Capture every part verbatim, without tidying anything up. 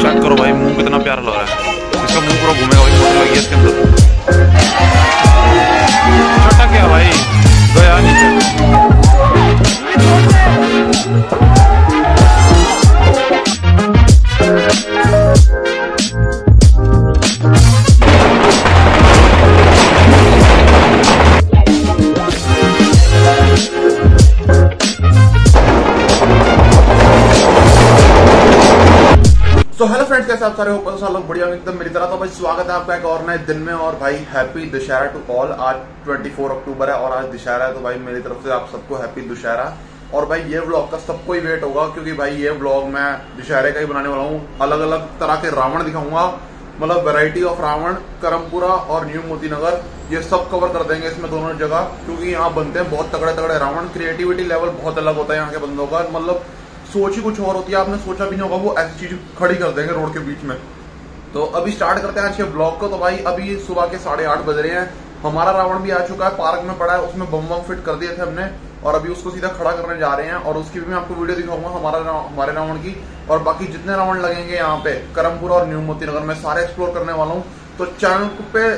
Check करो भाई, मुंह कितना प्यारा लग रहा है। इसका मुंह पूरा घूमेगा भाई, फोटो लगी है इसके अंदर। छटक गया भाई, गया तो हेलो फ्रेंड्स, कैसे आप सारे हो? पसंद लोग बढ़िया एकदम मेरी तरह। तो भाई स्वागत है आपका एक और नए दिन में। और भाई हैप्पी दशहरा टू ऑल। आज चौबीस अक्टूबर है और आज दशहरा है, तो भाई मेरी तरफ से आप सबको हैप्पी दशहरा। और भाई ये व्लॉग का सबको ही वेट होगा, क्योंकि भाई ये व्लॉग मैं दशहरे का ही बनाने वाला हूँ। अलग अलग तरह के रावण दिखाऊंगा, मतलब वेराइटी ऑफ रावण, करमपुरा और न्यू मोती नगर, ये सब कवर कर देंगे इसमें दोनों जगह। क्योंकि यहाँ बनते हैं बहुत तगड़े तगड़े रावण। क्रिएटिविटी लेवल बहुत अलग होता है यहाँ के बंदों का, मतलब सोच ही कुछ और होती है, आपने सोचा भी नहीं होगा। वो ऐसी चीज खड़ी कर देंगे रोड के बीच में। तो अभी स्टार्ट करते हैं आज के ब्लॉग को। तो भाई अभी सुबह के साढ़े आठ बज रहे हैं। हमारा रावण भी आ चुका है, पार्क में पड़ा है, उसमें बम बम फिट कर दिए थे हमने और अभी उसको सीधा खड़ा करने जा रहे हैं। और उसकी भी मैं आपको वीडियो दिखाऊंगा हमारा हमारे रावण की। और बाकी जितने रावण लगेंगे यहाँ पे करमपुरा और न्यू मोती नगर में, सारे एक्सप्लोर करने वाला हूँ। तो चैनल पे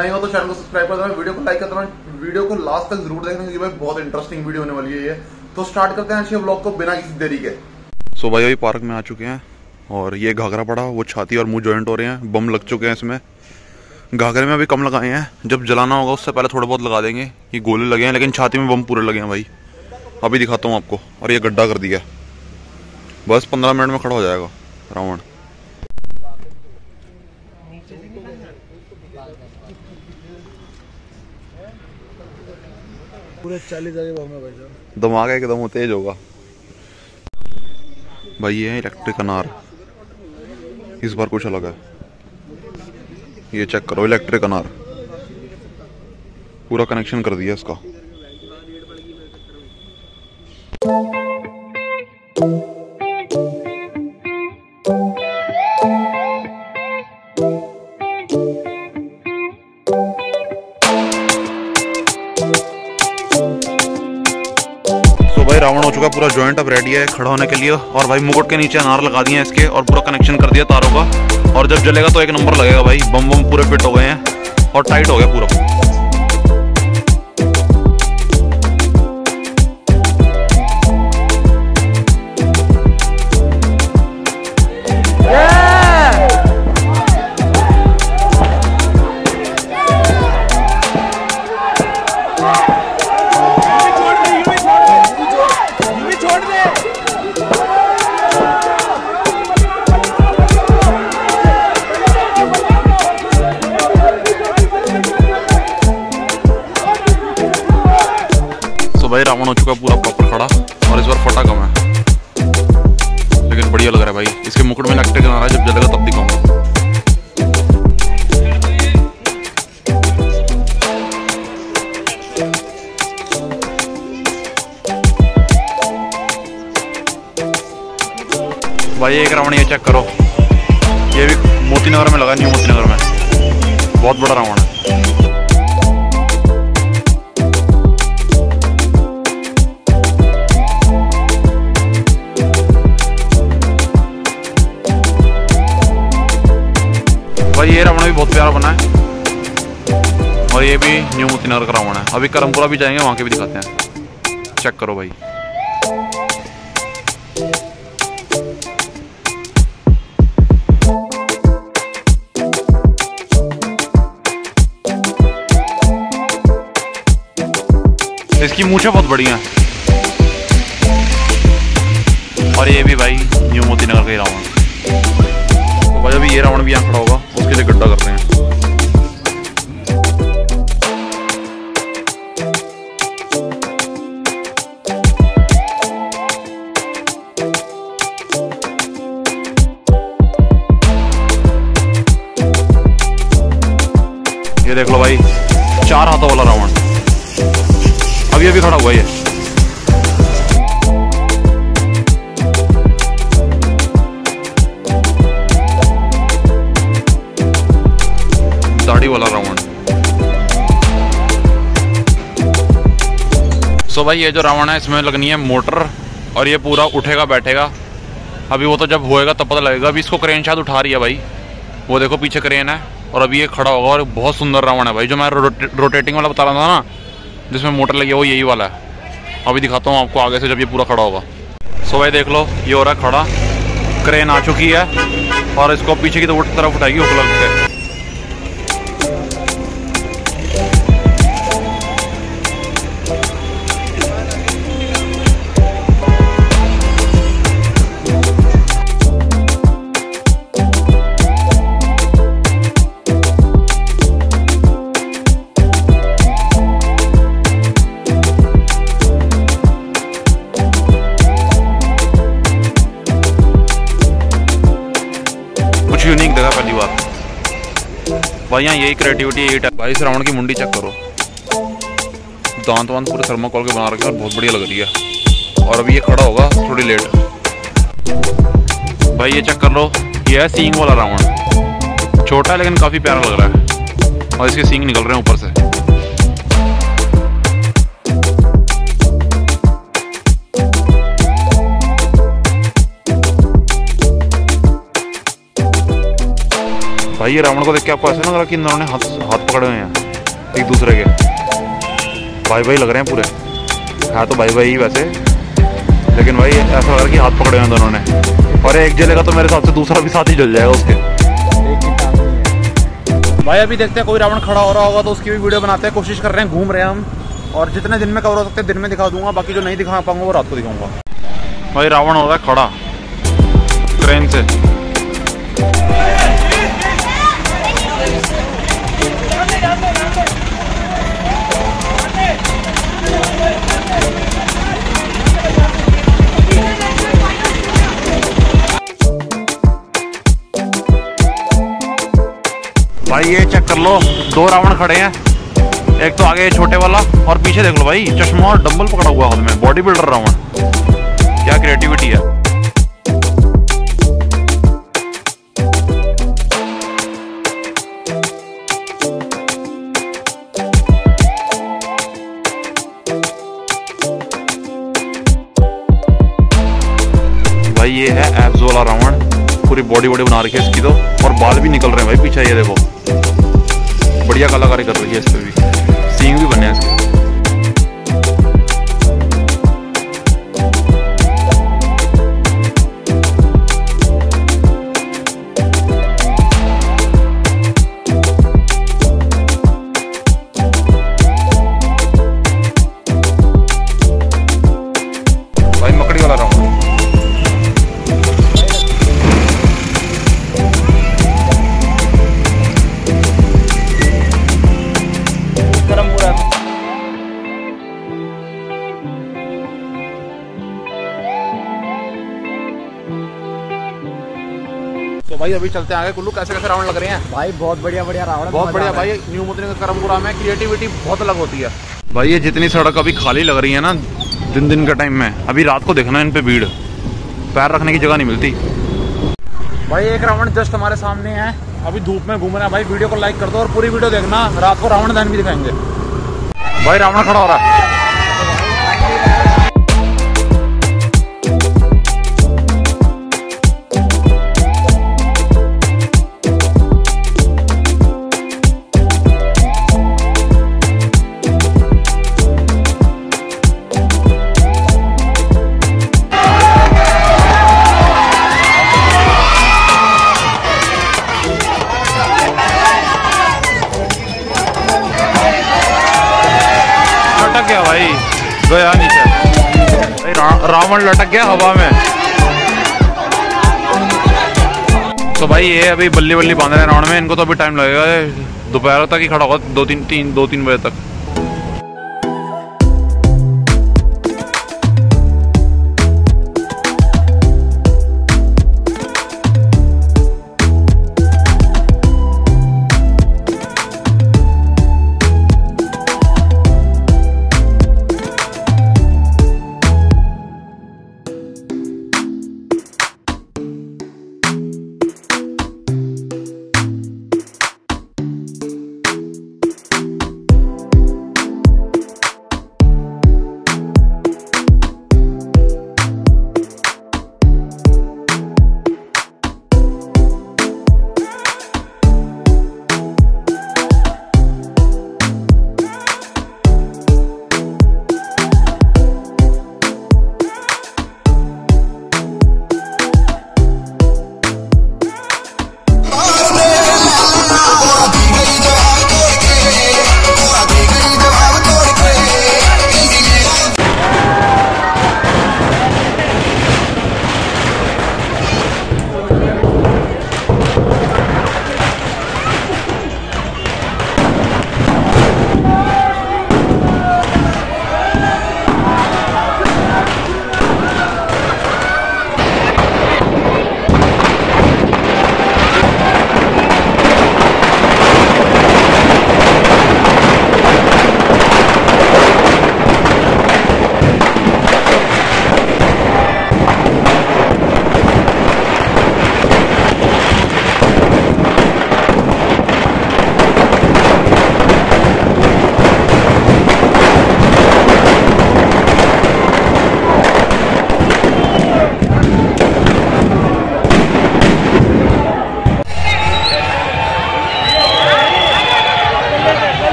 नहीं हो तो चैनल को सब्सक्राइब कर देना, वीडियो को लाइक कर देना, वीडियो को लास्ट तक जरूर देखना, क्योंकि भाई बहुत इंटरेस्टिंग वीडियो होने वाली है ये। तो स्टार्ट करते हैं अच्छे व्लॉग को बिना किसी देरी के। सो भाई अभी पार्क में आ चुके हैं और ये घाघरा पड़ा, वो छाती और मुंह जॉइंट हो रहे हैं, बम लग चुके हैं इसमें। घाघरे में अभी कम लगाए हैं, जब जलाना होगा उससे पहले थोड़ा बहुत लगा देंगे। ये गोले लगे हैं लेकिन छाती में बम पूरे लगे हैं भाई, अभी दिखाता हूँ आपको। और ये गड्ढा कर दिया, बस पंद्रह मिनट में खड़ा हो जाएगा रावण। पूरे चालीस भाई दिमाग एकदम तेज होगा भाई। ये है इलेक्ट्रिक अनार, इस बार कुछ अलग है। ये चेक करो, इलेक्ट्रिक अनार, पूरा कनेक्शन कर दिया इसका। रावण हो चुका पूरा, जॉइंट अब रेडी है खड़ा होने के लिए। और भाई मुकुट के नीचे अनार लगा दिए इसके और पूरा कनेक्शन कर दिया तारों का। और जब जलेगा तो एक नंबर लगेगा भाई। बम बम पूरे फिट हो गए हैं और टाइट हो गया पूरा। रावण हो चुका पूरा प्रॉपर खड़ा और इस बार फटा कम है लेकिन बढ़िया लग रहा है भाई। इसके मुकुट में इलेक्ट्रिक अनार है, जब जलेगा तब दिखाऊंगा। भाई एक रावण ये चेक करो, ये भी मोती नगर में लगा, न्यू मोती नगर में। बहुत बड़ा रावण है। भाई ये रावण भी बहुत प्यारा बना है और ये भी न्यू मोती नगर का रावण है। अभी करमपुरा भी जाएंगे, वहाँ के भी दिखाते हैं। चेक करो भाई, इसकी मूछें बहुत बढ़िया है। और ये भी भाई न्यू मोती नगर का ही रावण। तो भाई अभी ये रावण भी यहाँ खड़ा होगा, उसके लिए गड्ढा करते हैं। ये देख लो भाई, चार हाथों वाला रावण अभी अभी खड़ा हुआ है। दाढ़ी वाला रावण। सो भाई ये जो रावण है इसमें लगनी है मोटर और ये पूरा उठेगा बैठेगा अभी वो तो जब होएगा तब पता लगेगा। अभी इसको क्रेन शायद उठा रही है भाई, वो देखो पीछे क्रेन है और अभी ये खड़ा होगा। और बहुत सुंदर रावण है भाई, जो मैं रोटे, रोटेटिंग वाला बता रहा था ना, जिसमें मोटर लगी है वो यही वाला है। अभी दिखाता हूँ आपको आगे से जब ये पूरा खड़ा होगा। सो भाई देख लो ये हो रहा है खड़ा, क्रेन आ चुकी है और इसको पीछे की तो तरफ उठाएगी उपलब्ध है। यूनिक देखा पहली बार भाई, यहाँ यही क्रिएटिविटी एट है भाई। इस रावण की मुंडी चेक करो, दांत वांत पूरे थर्माकोल के बना रखे हैं और बहुत बढ़िया लग रही है। और अभी ये खड़ा होगा थोड़ी लेट भाई, ये चेक कर लो। ये है सींग वाला रावण, छोटा है लेकिन काफ़ी प्यारा लग रहा है और इसके सींग निकल रहे हैं ऊपर से। भाई ये रावण को देख के आपको ऐसा ना लगा कि इन दोनों ने हाथ हाथ पकड़े हुए हैं एक दूसरे के, भाई भाई लग रहे हैं पूरे। हाँ तो भाई भाई ही वैसे, लेकिन भाई ऐसा लग रहा है कि हाथ पकड़े हुए हैं दोनों ने। और एक जलेगा तो मेरे हिसाब से दूसरा भी साथ ही जल जाएगा उसके। भाई अभी देखते हैं कोई रावण खड़ा हो रहा होगा तो उसकी भी वीडियो बनाते हैं। कोशिश कर रहे हैं, घूम रहे हैं हम, और जितने दिन में कवर हो सकते हैं दिन में दिखा दूंगा, बाकी जो नहीं दिखा पाऊंगा वो रात को दिखाऊंगा। भाई रावण हो रहा है खड़ा ट्रेन से। भाई ये चेक कर लो, दो रावण खड़े हैं, एक तो आगे ये छोटे वाला और पीछे देख लो भाई, चश्मा और डंबल पकड़ा हुआ हाथ में, बॉडी बिल्डर रावण। क्या क्रिएटिविटी है। भाई ये है एब्स वाला रावण, पूरी बॉडी बॉडी बना रखी है इसकी तो, और बाल भी निकल रहे हैं भाई पीछे। ये देखो बढ़िया कलाकारी कर रही है इस पर भी, सींग भी बने हैं इसके। भाई मकड़ी वाला रहा हूँ, तो भाई अभी चलते हैं आगे। कुल्लू कैसे कैसे रावण लग रहे हैं भाई, बहुत बढ़िया बढ़िया रावण, बहुत बढ़िया भाई। न्यू मोती नगर करमपुरा में क्रिएटिविटी बहुत अलग होती है भाई। ये जितनी सड़क अभी खाली लग रही है ना दिन दिन के टाइम में, अभी रात को देखना इन पे भीड़, पैर रखने की जगह नहीं मिलती भाई। एक रावण जस्ट हमारे सामने है, अभी धूप में घूम रहे हैं भाई। वीडियो को लाइक कर दो और पूरी वीडियो देखना, रात को रावण दहन भी दिखाएंगे। भाई रावण खड़ा हो रहा है, गया भाई गया नीचे, रावण लटक गया हवा में। तो भाई ये अभी बल्ली बल्ली बांध रहे हैं रावण में, इनको तो अभी टाइम लगेगा, दोपहर तक ही खड़ा होगा, दो तीन तीन दो तीन बजे तक।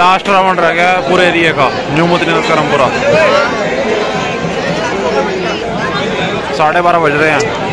लास्ट रावण रह गया है पूरे एरिया का न्यू मोती नगर करमपुरा। साढ़े बारह बज रहे हैं।